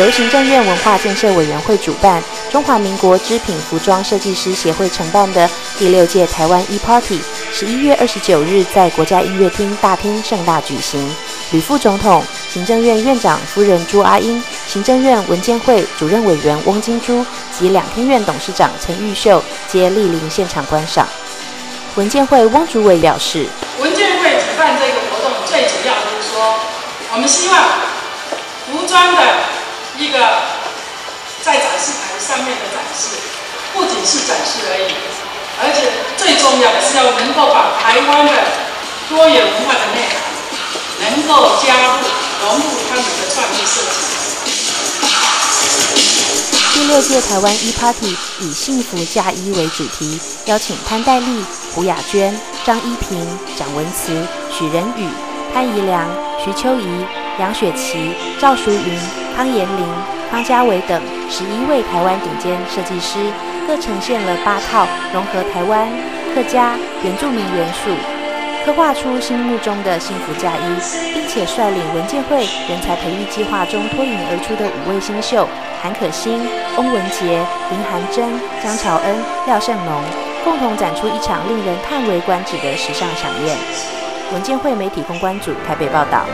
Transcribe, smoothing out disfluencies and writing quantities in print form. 由行政院文化建设委员会主办，中华民国织品服装设计师协会承办的第6届台湾E-Party， 11月29日在国家音乐厅大厅盛大举行。吕副总统、行政院院长夫人朱阿英、行政院文监会主任委员翁金珠及两厅院董事长陈玉秀皆莅临现场观赏。文监会翁主委表示，文监会主办这个活动最主要就是说，我们希望服装的一个在展示台上面的展示，不仅是展示而已，而且最重要的是要能够把台湾的多元文化的内涵能够加入融入他们的创意设计。第6届台湾E-Party 以幸福嫁衣为主题，邀请潘黛丽、胡雅娟、张依萍、蒋文慈、许仁宇、潘宜良、徐秋怡、杨雪琪、赵淑云、康延玲、康家伟等11位台湾顶尖设计师，各呈现了8套融合台湾、客家、原住民元素，刻画出心目中的幸福嫁衣，并且率领文建会人才培育计划中脱颖而出的5位新秀。韩可欣、翁文杰、林涵珍、江乔恩、廖胜农共同展出一场令人叹为观止的时尚飨宴。文建会媒体公关组台北报道。